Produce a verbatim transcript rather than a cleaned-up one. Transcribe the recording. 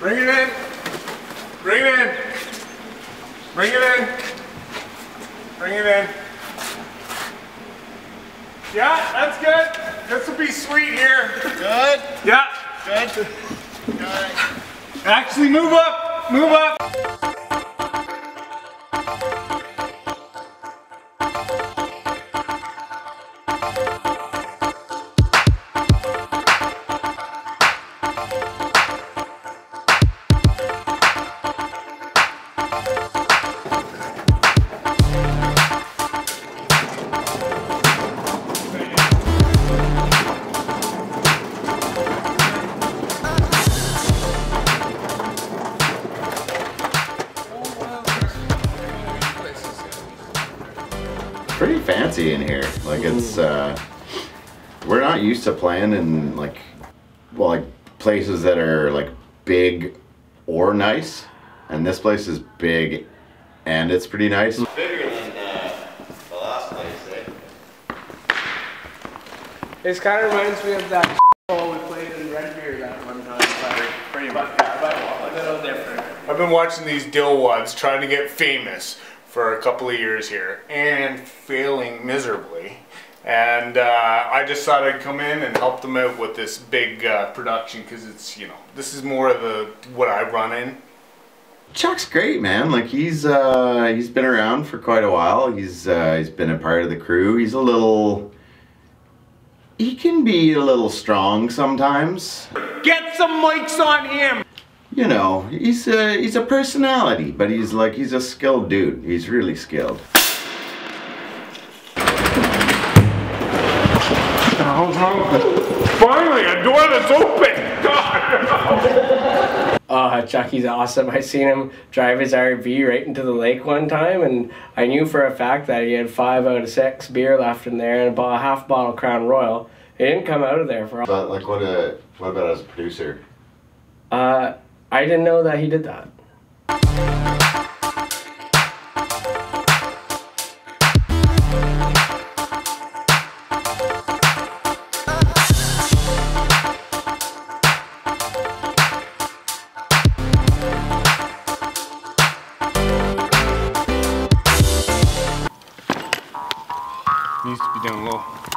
Bring it in. Bring it in. Bring it in. Bring it in. Yeah, that's good. This will be sweet here. Good. Yeah. Good. Good. Actually, move up. Move up. Pretty fancy in here. Like it's, uh, we're not used to playing in like, well, like places that are like big or nice. And this place is big and it's pretty nice. Bigger than uh, the last place, eh? It kind of reminds me of that hole we played in Red Deer that one time. But pretty much, yeah, but a little different. I've been watching these dillwads trying to get famous for a couple of years here and failing miserably, and uh, I just thought I'd come in and help them out with this big uh, production, because it's, you know, this is more of the what I run in. Chuck's great, man. Like he's uh, he's been around for quite a while. He's uh, he's been a part of the crew. He's a little, he can be a little strong sometimes. Get some mics on him. You know, he's a, he's a personality, but he's like, he's a skilled dude. He's really skilled. Finally, a door that's open! God! uh, Chucky's awesome. I seen him drive his R V right into the lake one time, and I knew for a fact that he had five out of six beer left in there and bought a half bottle Crown Royal. It didn't come out of there for all. But like, what, a, what about as a producer? Uh... I didn't know that he did that. Needs to be down low.